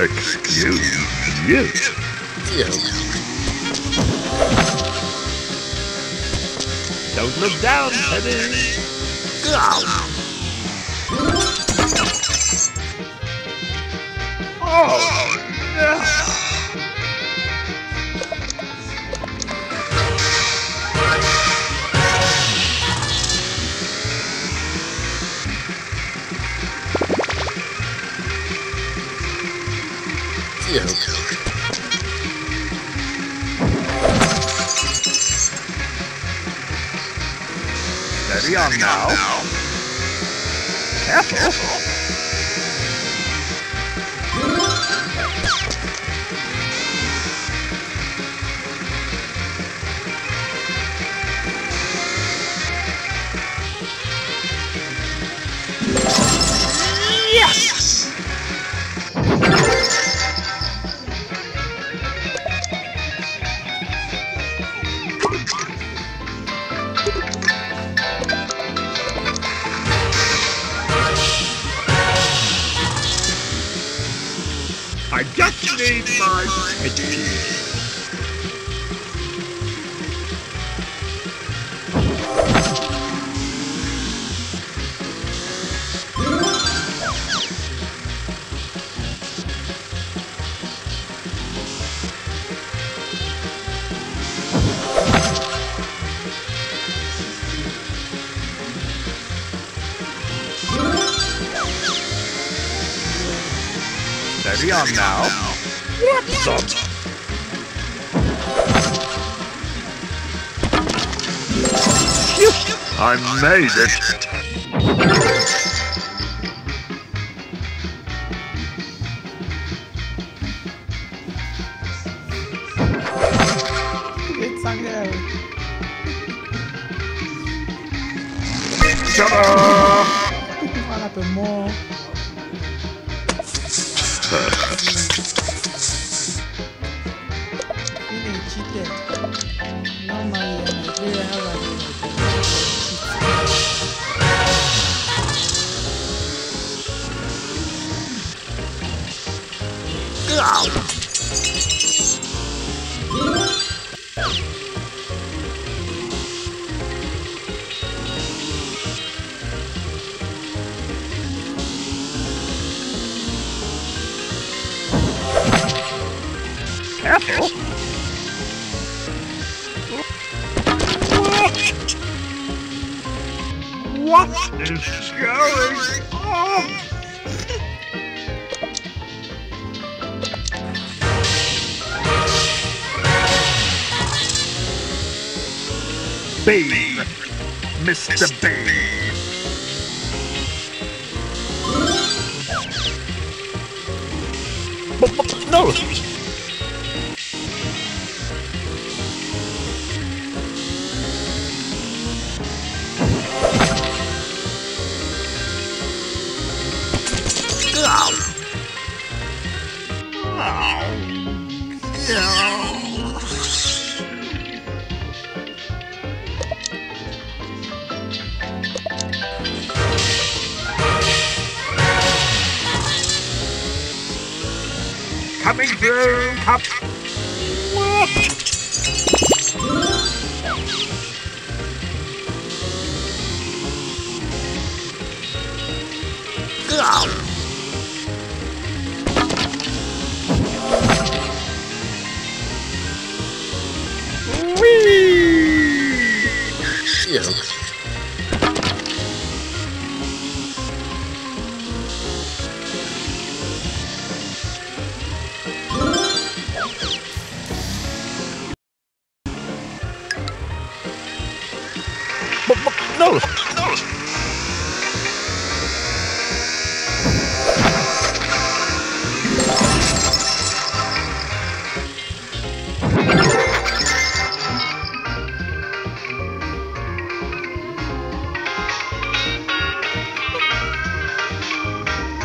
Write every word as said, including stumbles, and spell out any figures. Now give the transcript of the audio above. Excuse you. Don't look down, Teddy. Oh, no. Yeah. Steady on now. Careful. Yes! I just need my Steady on now. What's up? I made it. It's on there. Ta-da! One up and more. You really cheated. No money, and I really have a careful. What? What is going on? Bean, Mister Bean. But, but, no. Coming through, cup. What? No, no.